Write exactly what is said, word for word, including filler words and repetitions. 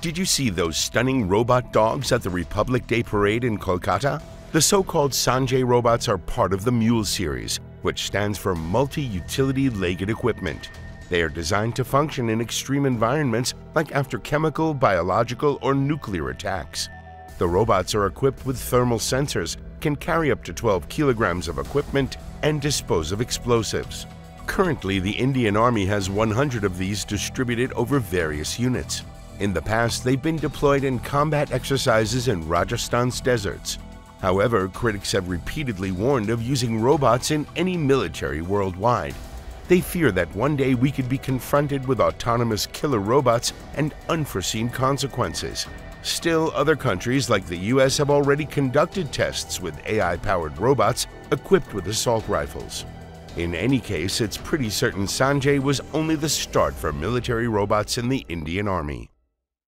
Did you see those stunning robot dogs at the Republic Day parade in Kolkata? The so-called Sanjay robots are part of the Mule series, which stands for Multi-Utility Legged Equipment. They are designed to function in extreme environments like after chemical, biological, or nuclear attacks. The robots are equipped with thermal sensors, can carry up to twelve kilograms of equipment, and dispose of explosives. Currently, the Indian Army has one hundred of these distributed over various units. In the past, they've been deployed in combat exercises in Rajasthan's deserts. However, critics have repeatedly warned of using robots in any military worldwide. They fear that one day we could be confronted with autonomous killer robots and unforeseen consequences. Still, other countries like the U S have already conducted tests with A I-powered robots equipped with assault rifles. In any case, it's pretty certain Sanjay was only the start for military robots in the Indian Army.